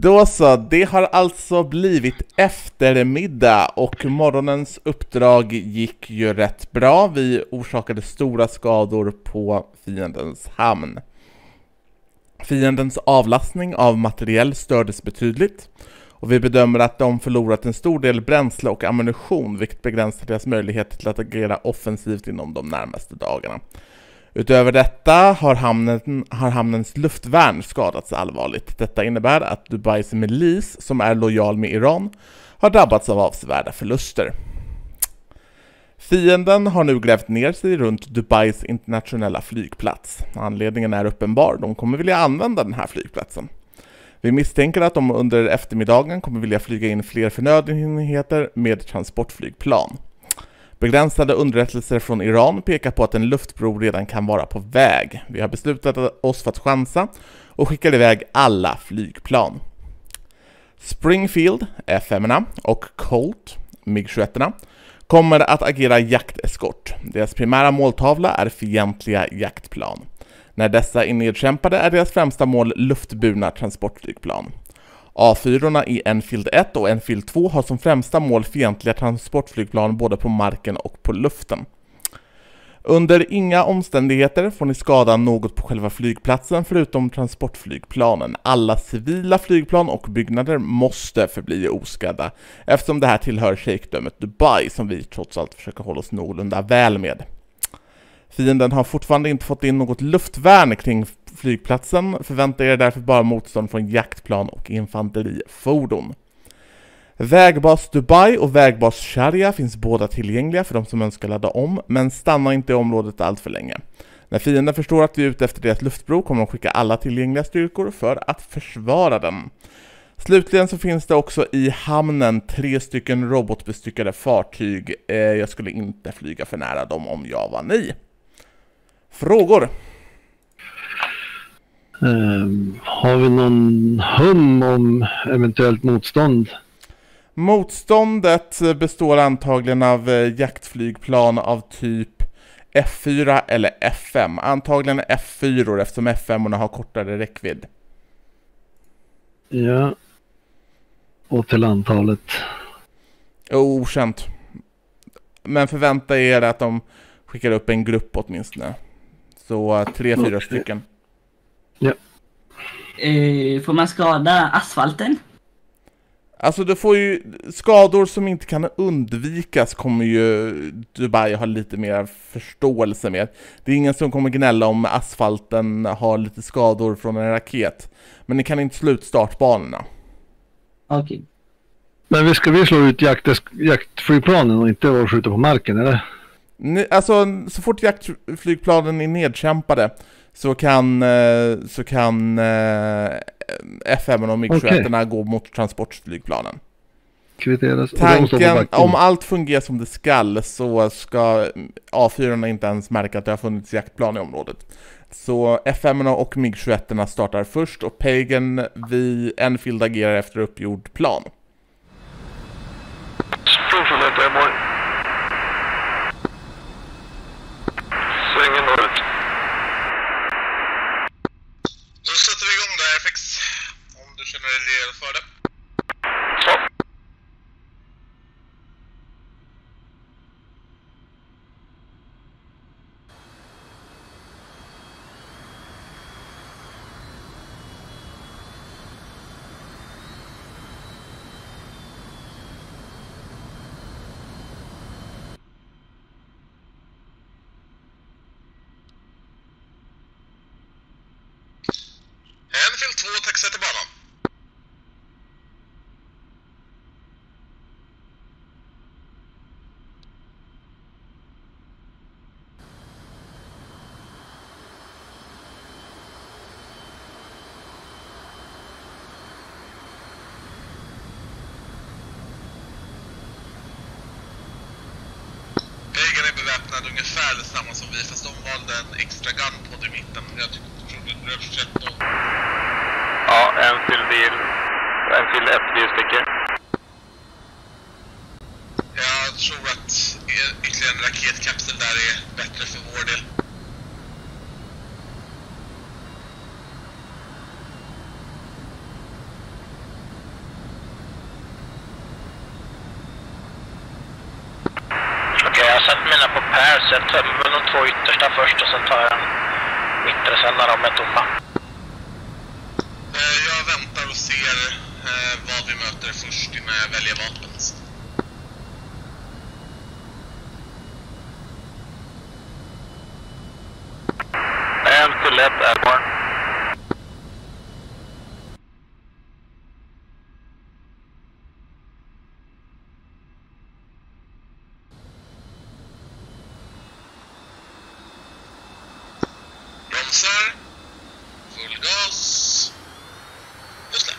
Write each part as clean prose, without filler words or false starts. Då så, det har alltså blivit eftermiddag och morgonens uppdrag gick ju rätt bra. Vi orsakade stora skador på fiendens hamn. Fiendens avlastning av materiell stördes betydligt och vi bedömer att de förlorat en stor del bränsle och ammunition, vilket begränsar deras möjlighet till att agera offensivt inom de närmaste dagarna. Utöver detta har hamnens luftvärn skadats allvarligt. Detta innebär att Dubais milis, som är lojal med Iran, har drabbats av avsevärda förluster. Fienden har nu grävt ner sig runt Dubais internationella flygplats. Anledningen är uppenbar, de kommer vilja använda den här flygplatsen. Vi misstänker att de under eftermiddagen kommer vilja flyga in fler förnödenheter med transportflygplan. Begränsade underrättelser från Iran pekar på att en luftbro redan kan vara på väg. Vi har beslutat oss för att chansa och skickar iväg alla flygplan. Springfield F-5 och Colt MiG-21 kommer att agera jakteskort. Deras primära måltavla är fientliga jaktplan. När dessa är nedkämpade är deras främsta mål luftburna transportflygplan. A4-orna i Enfield 1 och Enfield 2 har som främsta mål fientliga transportflygplan både på marken och på luften. Under inga omständigheter får ni skada något på själva flygplatsen förutom transportflygplanen. Alla civila flygplan och byggnader måste förbli oskadda eftersom det här tillhör shejkdömet Dubai, som vi trots allt försöker hålla oss någorlunda väl med. Fienden har fortfarande inte fått in något luftvärn kring flygplatsen. Förväntar er därför bara motstånd från jaktplan och infanterifordon. Vägbas Dubai och vägbas Sharjah finns båda tillgängliga för de som önskar ladda om, men stanna inte i området allt för länge. När fienden förstår att vi är ute efter deras luftbro kommer de skicka alla tillgängliga styrkor för att försvara den. Slutligen så finns det också i hamnen 3 stycken robotbestyckade fartyg. Jag skulle inte flyga för nära dem om jag var ni. Frågor? Har vi någon hum om eventuellt motstånd? Motståndet består antagligen av jaktflygplan av typ F4 eller F5. Antagligen F4 eftersom F5 har kortare räckvidd. Ja. Och till antalet? Okänt. Men förvänta er att de skickar upp en grupp åtminstone. Så 3-4 stycken. Ja. Får man skada asfalten? Alltså du får ju skador som inte kan undvikas, kommer ju Dubai ha lite mer förståelse med. Det är ingen som kommer gnälla om asfalten har lite skador från en raket. Men ni kan inte slå ut startbanorna. Okej. Okay. Men vi ska vi slå ut jaktflygplanen och inte skjuta på marken, eller? Alltså så fort jaktflygplanen är nedkämpade så kan F5 och MiG-21 gå mot transportflygplanen. Tanken, om allt fungerar som det skall, så ska A4 inte ens märka att det har funnits jaktplan i området. Så F5 och MiG-21 startar först och Pagan vid Enfield agerar efter uppgjord plan. Ungefär detsamma som vi, fast de valde en extra gunpod i mitten. Jag trodde det blev 13. Ja, en till ett bil sticker. Jag tror att ytterligare en raketkapsel där är bättre för vår del. mina på Per, så jag tömmer de två yttersta först och sen tar jag den mittre sen när de är tomma. Jag väntar och ser vad vi möter först innan jag väljer vapen. Enfield 1 airborne. Bromsar. Full gas. Och släpp.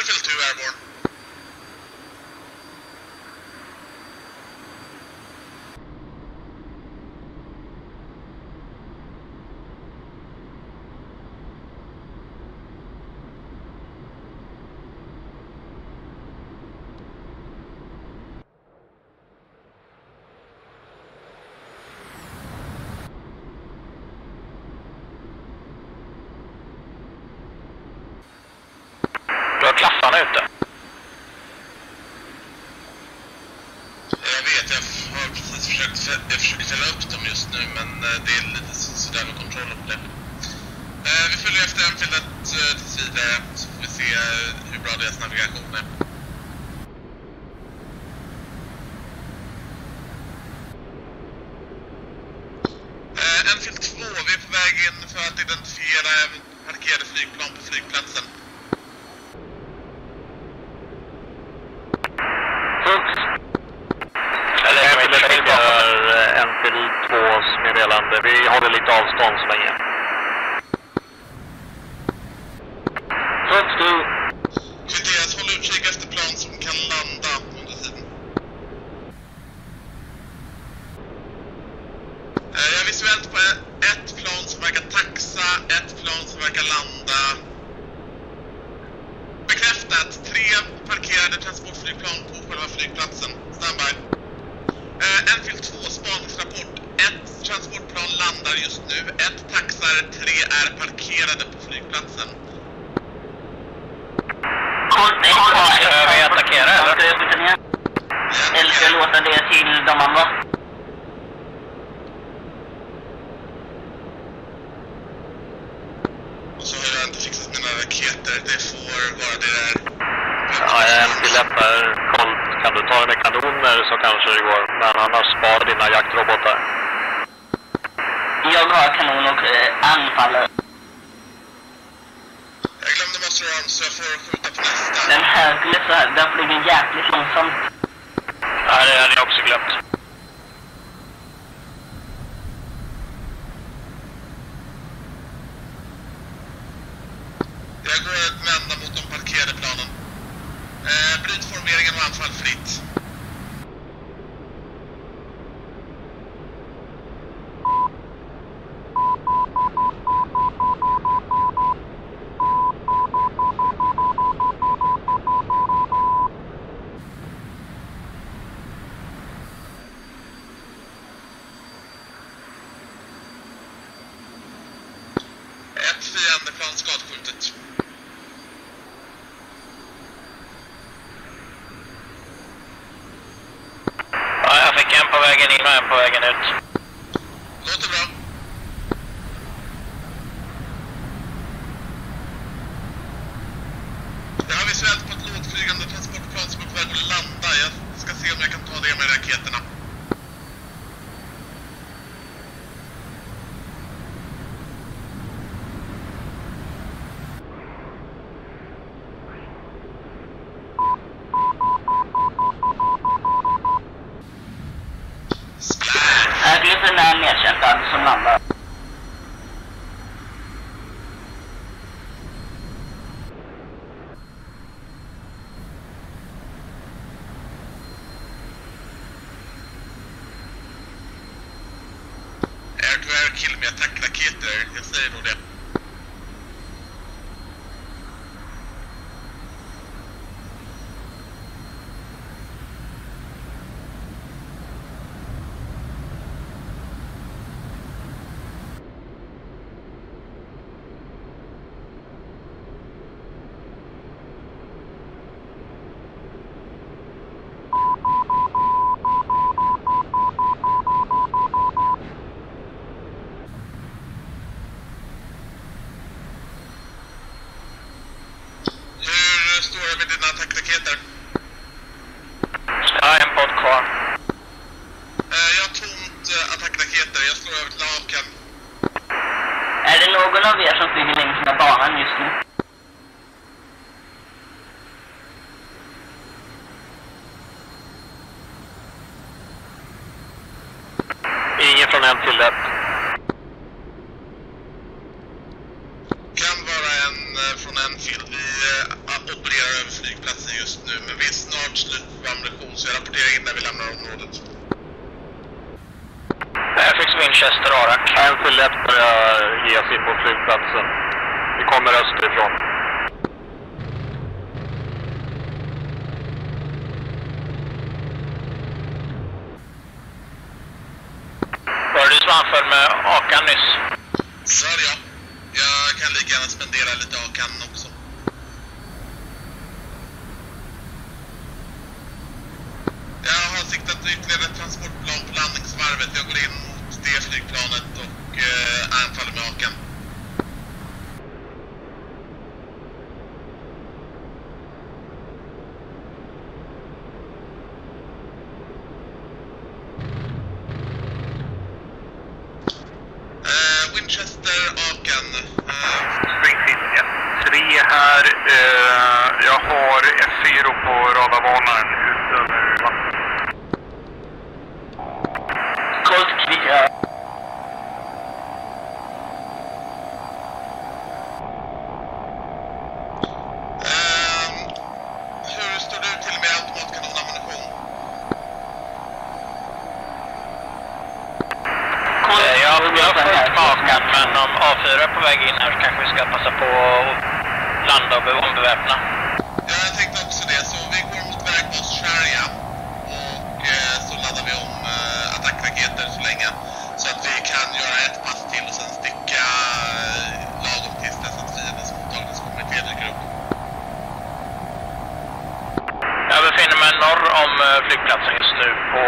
Enfield 2 airborne. Klaffarna ute. Jag vet, jag har precis försökt fälla upp dem just nu, men det är lite sådär med kontrollen på det. Vi följer efter Enfieldet tills vidare, så får vi se hur bra deras navigation är. Enfield 2, vi är på väg in för att identifiera parkerade flygplan på flygplatsen. Vi håller lite avstånd så länge. Fullt du. Kvitterat, håll utkik efter plan som kan landa under tiden. Jag är visuellt på ett plan som verkar taxa, ett plan som verkar landa. Bekräftat, 3 parkerade transportflygplan på själva flygplatsen. Standby. Enfield 2, spaningsrapport. 1 transportplan landar just nu, 1 taxar, 3 är parkerade på flygplatsen. Ska vi attackera eller? Eller ska jag låta det till de andra? Och så har jag inte fixat mina raketer, det får vara det där. Ja, jag tillämpar Colt. Kan du ta det med kanoner så kanske det går, men annars spar dina jaktrobotar. Jag drar kanon och anfaller. Jag glömde master arm så jag får skjuta på nästa. Den här glömde, den flyger jäkligt långsamt. Ja, det hade jag också glömt. Jag går med ända mot de parkerade planen. Bryt formeringen och anfall fritt. Skadskjutet. Ja, jag fick en på vägen in och en på vägen ut. Låter bra. Jag har visuellt på ett lågflygande transportplan som är på väg att landa. Jag ska se om jag kan ta det med raketerna. Kill med attackraketer, jag säger nog det. någon av er som flyger längs med banan just nu? Ingen från en till ett. Kan vara en från Enfield. Vi opererar över flygplatsen just nu, men vi är snart slut på ammunition, så jag rapporterar in när vi lämnar området. FX Winchester Arak. Enfield 1 börjar ge sig på flygplatsen. Vi kommer österifrån. Var du som anföll med Akan nyss? Så är det, ja. Jag kan lika gärna spendera lite Akan också. Jag har siktat ytterligare ett transportplan på landningsvarvet. Jag går in mot det flygplanet och anfaller med Akan. Winchester, Akan. Springfield, ja. 3 här. Jag har F4 på radarvarnaren ut över vattnet. Colt MiG här. Hur står du till med automatkanonammunition? Jag har fullt med Akan, men om A4 är på väg in här så kanske vi ska passa på att landa och ombeväpna. Ja, jag tänkte också det. Så vi går mot vägbas Sharjah och så laddar vi om attackraketer så länge. Så att vi kan göra ett pass till och sen sticka lagom tills dess att fiendens mottagningskommitté dyker upp. Jag befinner mig norr om flygplatsen just nu på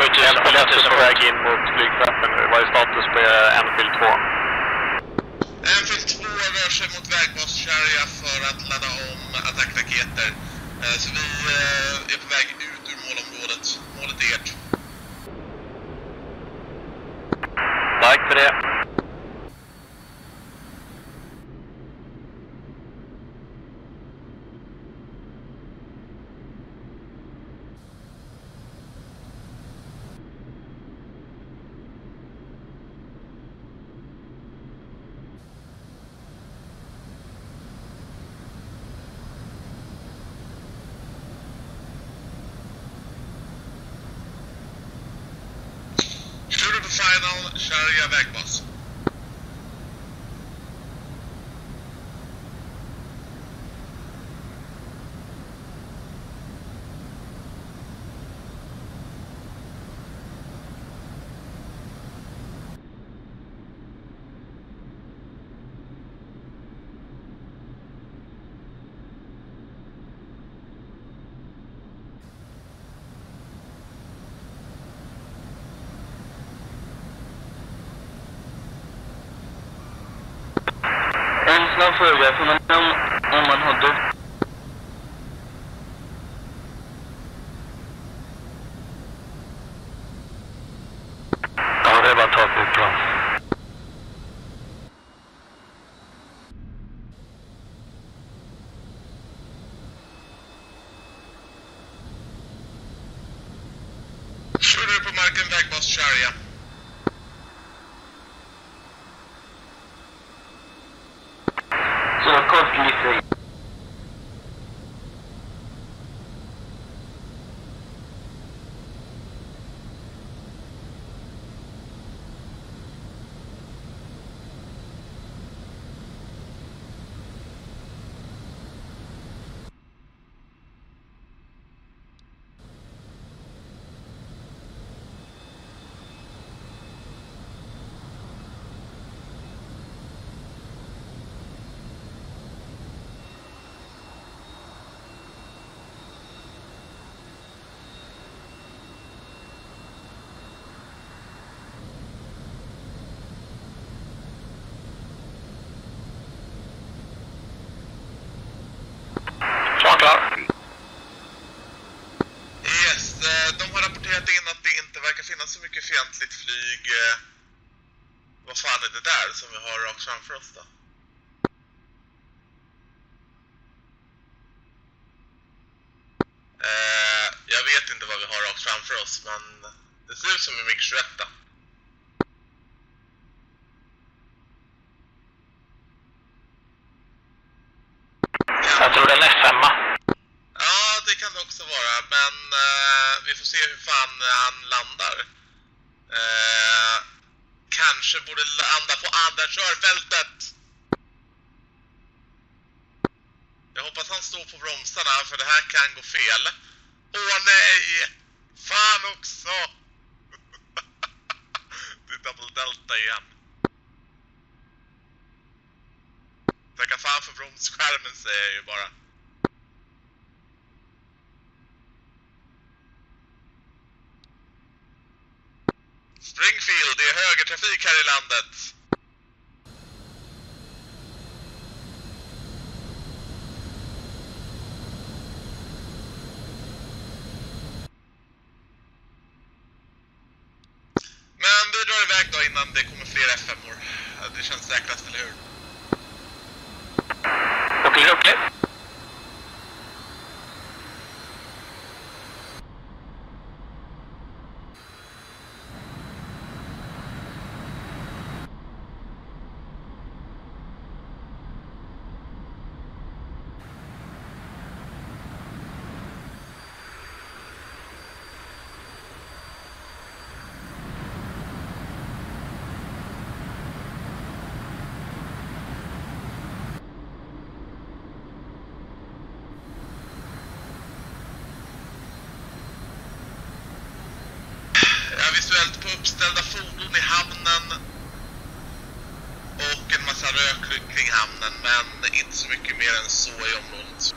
7000 på väg in mot flygplatsen nu. Vad är status på Enfield 2? Enfield 2 rör sig mot vägbas Sharjah för att ladda om attackraketer. Så vi är på väg ut ur målområdet. Målet är ert. Tack för det. Final Sharjah vägbas. Någon fråga för man om man hade. Ja, det var taget bra. Kör du på marken vägbas Sharjah? Yes, de har rapporterat in att det inte verkar finnas så mycket fientligt flyg Vad fan är det där som vi har rakt framför oss då? Jag vet inte vad vi har rakt framför oss, men det ser ut som en MiG-21. Jag tror den är femma. Ja, det kan det också vara, men vi får se hur fan han landar. Kanske borde landa på andra körfältet. Jag hoppas han står på bromsarna, för det här kan gå fel. Åh nej! Fan också! Det är double delta igen. Tacka fan för bromsskärmen, säger jag ju bara. Springfield, det är högertrafik här i landet. Det kommer fler F5-or. Det känns säkrast, eller hur? Okej, okej. Visuellt på uppställda fordon i hamnen och en massa rök kring hamnen, men inte så mycket mer än så i området.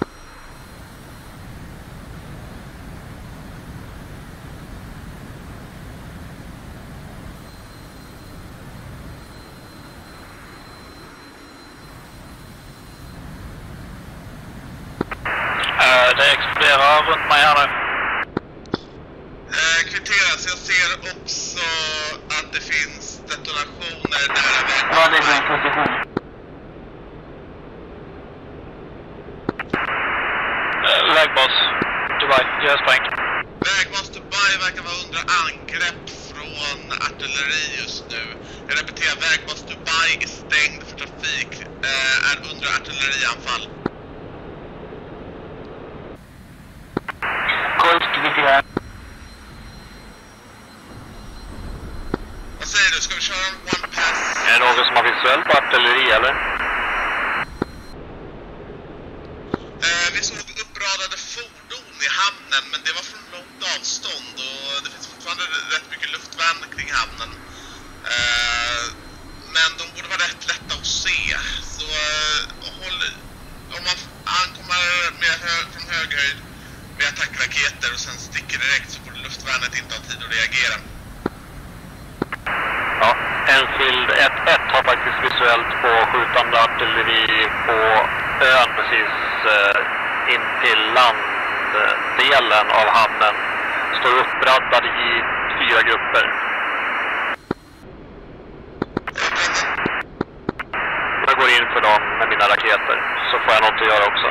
Det exploderar runt mig här nu. Vägbas Dubai, jag sprängt. Vägbas Dubai verkar vara under angrepp från artilleri just nu. Jag repeterar, vägbas Dubai är stängd för trafik, är under artillerianfall. Colt MiG-21. Vad säger du, ska vi köra en one pass? Är det någon som har visuellt på artilleri eller? Men det var från långt avstånd och det finns fortfarande rätt mycket luftvärn kring hamnen. Men de borde vara rätt lätta att se. Så håll, om man ankommer med från hög höjd med attackraketer och sen sticker direkt, så borde luftvärnet inte ha tid att reagera. Ja, Enfield 1-1 har faktiskt visuellt på skjutande artilleri på ön precis in till land. Delen av hamnen står uppradad i 4 grupper. Jag går in för dem med mina raketer, så får jag något att göra också.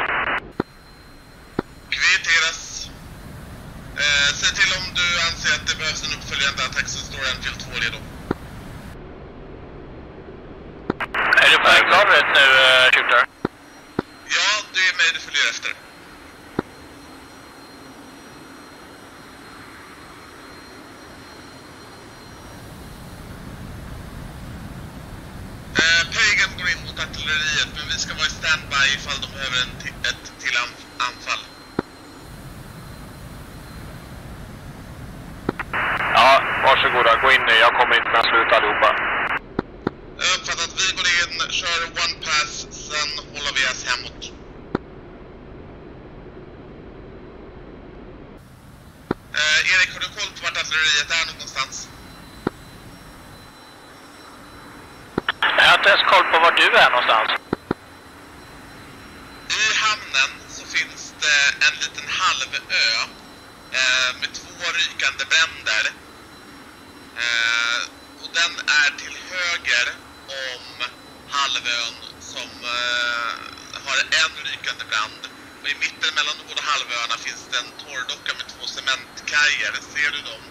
Kvitteras. Se till om du anser att det behövs en uppföljande attack, så står Enfield 2 redo. Är du på klarhet nu, shooter? Ja, du är mig du följer efter. Men vi ska vara i standby ifall de behöver ett till anfall. Ja, varsågoda, gå in nu. Jag kommer inte kunna sluta allihopa. Jag uppfattar att vi går in, kör one pass, sen håller vi oss hemåt. Erik, har du koll på vart artilleriet är någonstans? Jag har inte ens koll på var du är någonstans. I hamnen så finns det en liten halvö med 2 rykande bränder. och den är till höger om halvön som har en rykande brand. Och i mitten mellan de båda halvöarna finns det en torrdocka med två cementkajer. Ser du dem?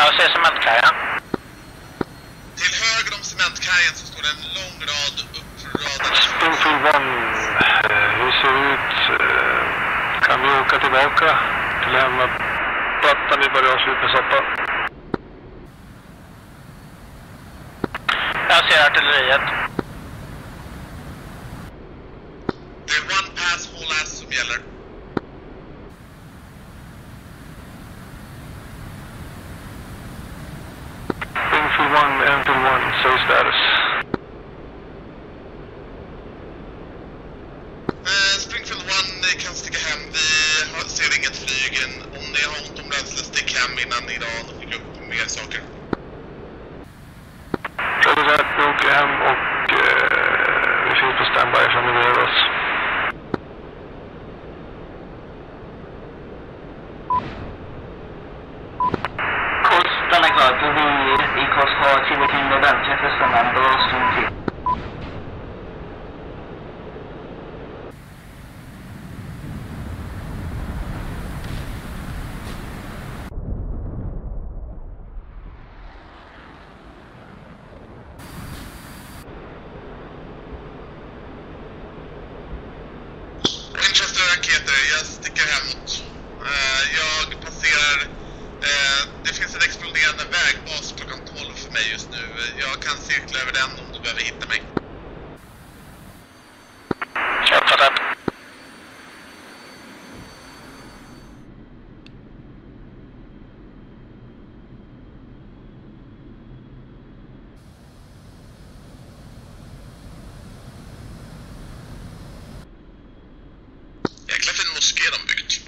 Jag ser cementkajen. Till höger om cementkajen så står det en lång rad uppradade... Springfield 1, hur ser det ut? Kan vi åka tillbaka till hemmaplattan i barraget med soppan? Jag ser artilleriet. Det är one pass, whole ass som gäller. Enfield 1, Enfield 1, say status. Springfield 1 kan sticka hem, vi ser inget flyg in. Om ni har ont om bränsle, stick hem innan idag och fick upp mer saker. Röder rätt, vi åker hem och vi finns på standby ifrån vi behöver oss. Get them, bitch.